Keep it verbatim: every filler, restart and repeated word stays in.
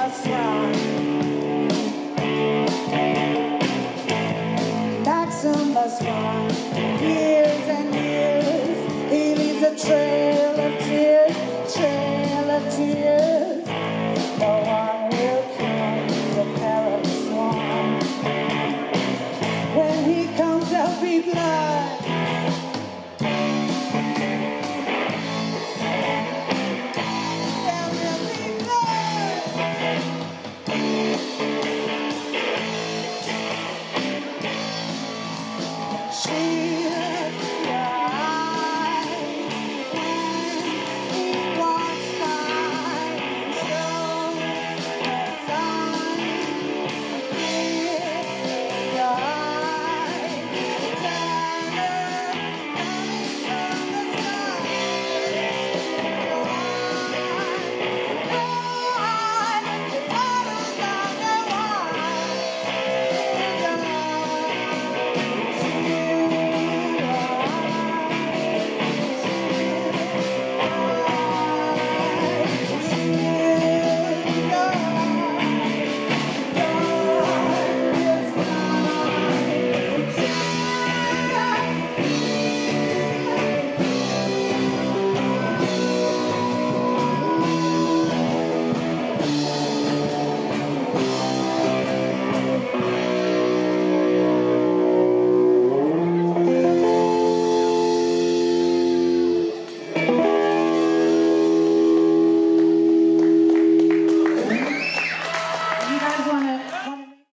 that's why.